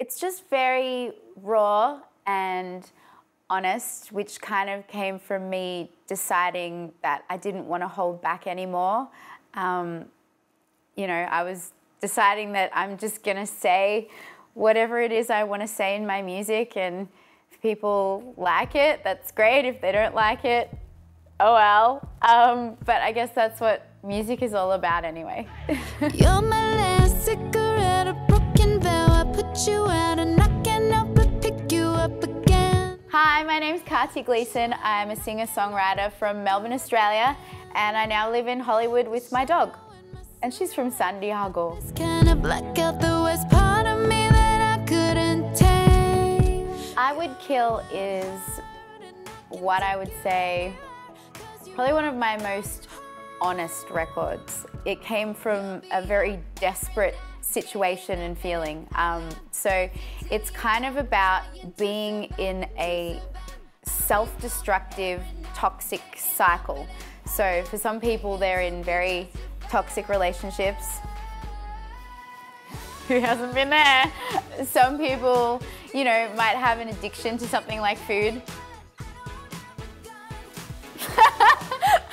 It's just very raw and honest, which kind of came from me deciding that I didn't want to hold back anymore. You know, I was deciding that I'm just going to say whatever it is I want to say in my music, and if people like it, that's great. If they don't like it, oh well. But I guess that's what music is all about anyway. You're my last cigarette, a broken vow. I put you out and I can help but pick you up again. Hi, my name's Kati Gleason. I'm a singer-songwriter from Melbourne, Australia, and I now live in Hollywood with my dog. And she's from San Diego. It's kind of black out the worst part of me that I couldn't take. I Would Kill is what I would say probably one of my most honest records. It came from a very desperate situation and feeling. So it's kind of about being in a self-destructive, toxic cycle. So for some people, they're in very toxic relationships. Who hasn't been there? Some people, you know, might have an addiction to something like food.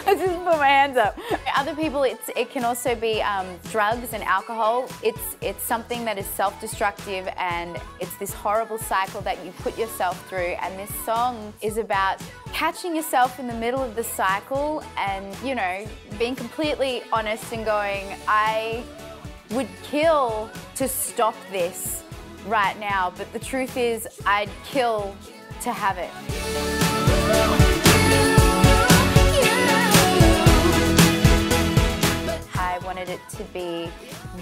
I just put my hands up. Other people, it can also be drugs and alcohol. It's something that is self-destructive, and it's this horrible cycle that you put yourself through. And this song is about catching yourself in the middle of the cycle and, you know, being completely honest and going, I would kill to stop this right now, but the truth is I'd kill to have it. I wanted it to be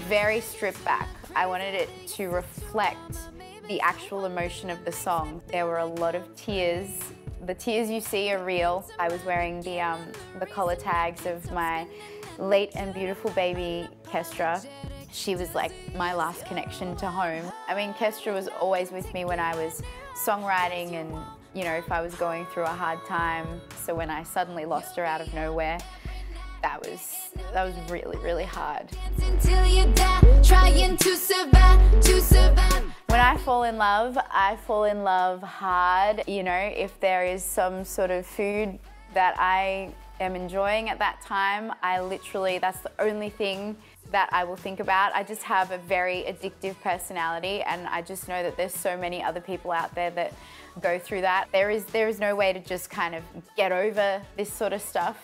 very stripped back. I wanted it to reflect the actual emotion of the song. There were a lot of tears. The tears you see are real. I was wearing the collar tags of my late and beautiful baby, Kestra. She was like my last connection to home. I mean, Kestra was always with me when I was songwriting and, you know, if I was going through a hard time. So when I suddenly lost her out of nowhere, that was really, really hard. When I fall in love hard. You know, if there is some sort of food that I am enjoying at that time, I literally, that's the only thing that I will think about. I just have a very addictive personality, and I just know that there's so many other people out there that go through that. There is no way to just kind of get over this sort of stuff.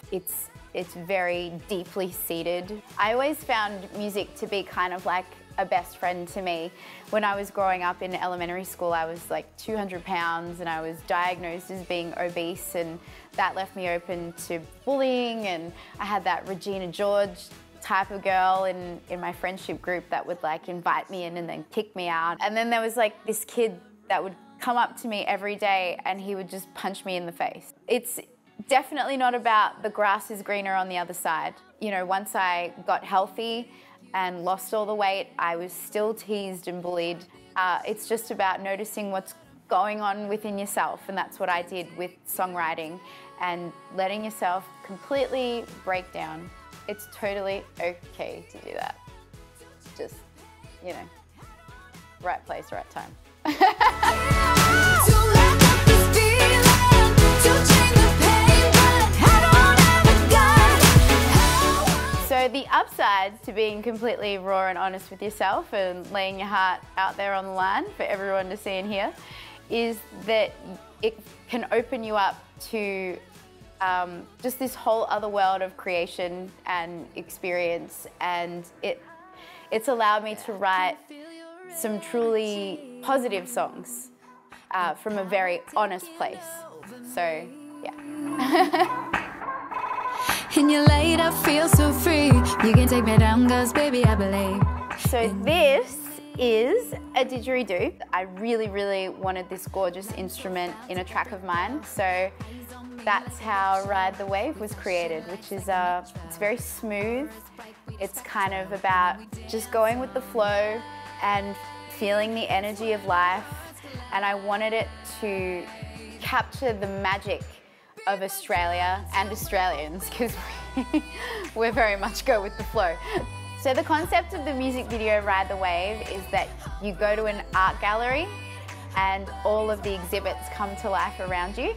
It's very deeply seated. I always found music to be kind of like a best friend to me. When I was growing up in elementary school, I was like 200 pounds and I was diagnosed as being obese, and that left me open to bullying, and I had that Regina George type of girl in my friendship group that would like invite me in and then kick me out. And then there was like this kid that would come up to me every day and he would just punch me in the face. It's definitely not about the grass is greener on the other side. You know, once I got healthy and lost all the weight, I was still teased and bullied. It's just about noticing what's going on within yourself, and that's what I did with songwriting and letting yourself completely break down. It's totally okay to do that. Just, you know, right place, right time. So the upside to being completely raw and honest with yourself and laying your heart out there on the line for everyone to see and hear is that it can open you up to just this whole other world of creation and experience, and it's allowed me to write some truly positive songs from a very honest place. So, yeah. In your light, I feel so free. You can take me down, 'cause baby, I believe. So this is a didgeridoo. I really, really wanted this gorgeous instrument in a track of mine. So that's how Ride the Wave was created, which is it's very smooth. It's kind of about just going with the flow and feeling the energy of life. And I wanted it to capture the magic of Australia and Australians, because we're very much go with the flow. So the concept of the music video Ride the Wave is that you go to an art gallery and all of the exhibits come to life around you.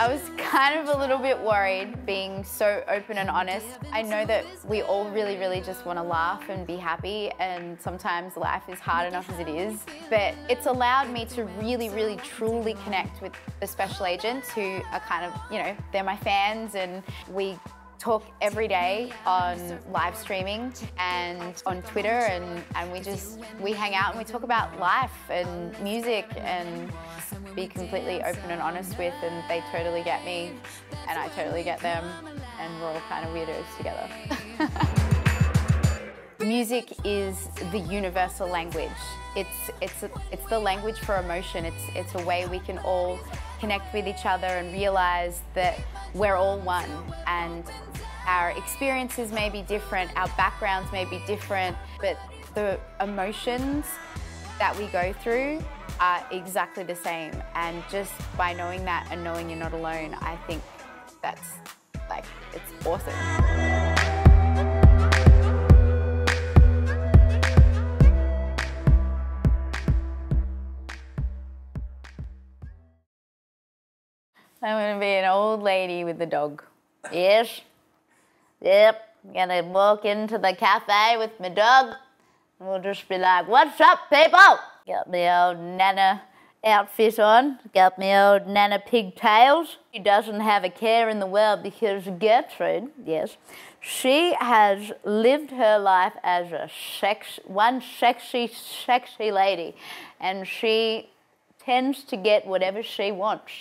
I was kind of a little bit worried being so open and honest. I know that we all really just want to laugh and be happy, and sometimes life is hard enough as it is, but it's allowed me to really truly connect with the special agents who are kind of, you know, they're my fans, and we talk every day on live streaming and on Twitter, and we hang out and we talk about life and music and be completely open and honest with, and they totally get me and I totally get them, and we're all kind of weirdos together. Music is the universal language. It's the language for emotion. It's a way we can all connect with each other and realize that we're all one, and our experiences may be different, our backgrounds may be different, but the emotions that we go through are exactly the same. And just by knowing that and knowing you're not alone, I think that's like, it's awesome. I'm gonna be an old lady with a dog. Yes. Yep. I'm gonna walk into the cafe with my dog. And we'll just be like, "What's up, people?" Got my old Nana outfit on. Got my old Nana pigtails. She doesn't have a care in the world because Gertrude, yes, she has lived her life as one sexy lady, and she tends to get whatever she wants.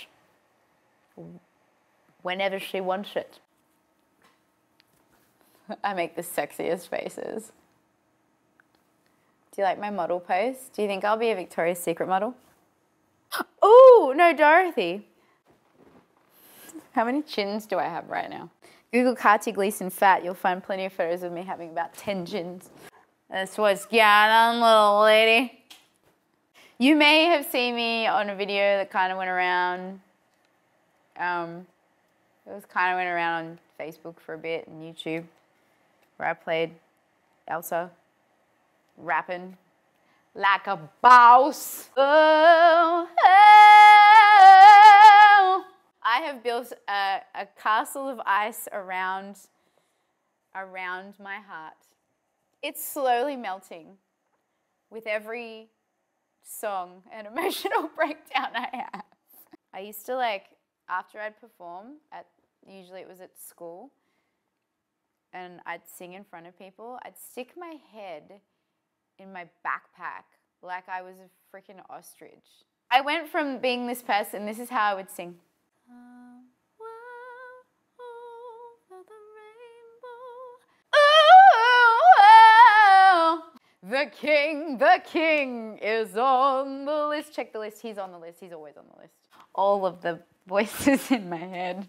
Whenever she wants it. I make the sexiest faces. Do you like my model pose? Do you think I'll be a Victoria's Secret model? Oh, no, Dorothy. How many chins do I have right now? Google Kati Gleason fat, you'll find plenty of photos of me having about 10 chins. That's what's going on, little lady. You may have seen me on a video that kind of went around. It went around on Facebook for a bit and YouTube, where I played Elsa, rapping like a boss. Oh, oh. I have built a castle of ice around my heart. It's slowly melting with every song and emotional breakdown I have. I used to like, after I'd perform, usually it was at school, and I'd sing in front of people, I'd stick my head in my backpack like I was a freaking ostrich. I went from being this person, this is how I would sing. The king is on the list. Check the list, he's on the list, he's always on the list. All of the voices in my head.